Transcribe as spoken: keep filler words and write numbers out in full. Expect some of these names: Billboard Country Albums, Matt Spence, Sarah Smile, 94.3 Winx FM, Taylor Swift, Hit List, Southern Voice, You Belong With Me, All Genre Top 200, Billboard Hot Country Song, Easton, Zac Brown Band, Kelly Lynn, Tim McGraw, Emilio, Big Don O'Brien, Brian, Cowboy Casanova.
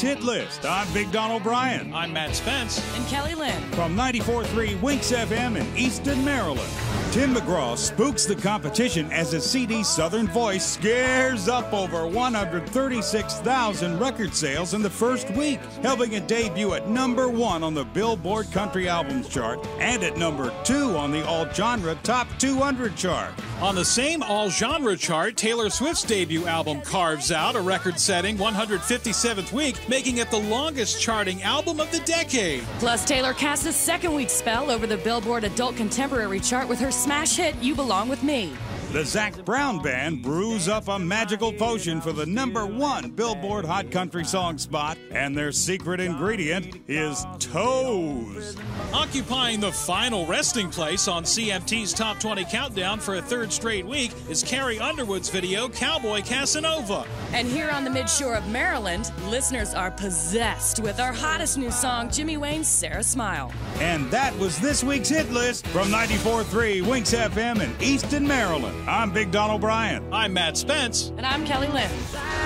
Hit List. I'm Big Don O'Brien. I'm Matt Spence. And Kelly Lynn. From ninety-four point three Winx F M in Easton, Maryland. Tim McGraw spooks the competition as his C D Southern Voice scares up over one hundred thirty-six thousand record sales in the first week, helping it debut at number one on the Billboard Country Albums chart and at number two on the All Genre Top two hundred chart. On the same All Genre chart, Taylor Swift's debut album carves out a record-setting one hundred fifty-seventh week, making it the longest charting album of the decade. Plus, Taylor casts a second week spell over the Billboard Adult Contemporary chart with her smash hit, You Belong With Me. The Zac Brown Band brews up a magical potion for the number one Billboard Hot Country Song spot, and their secret ingredient is toes. Occupying the final resting place on C M T's Top twenty Countdown for a third straight week is Carrie Underwood's video, Cowboy Casanova. And here on the Midshore of Maryland, listeners are possessed with our hottest new song, Jimmy Wayne's Sarah Smile. And that was this week's Hit List from ninety-four point three Winx F M in Easton, Maryland. I'm Big Don O'Brien. I'm Matt Spence. And I'm Kelly Lynn.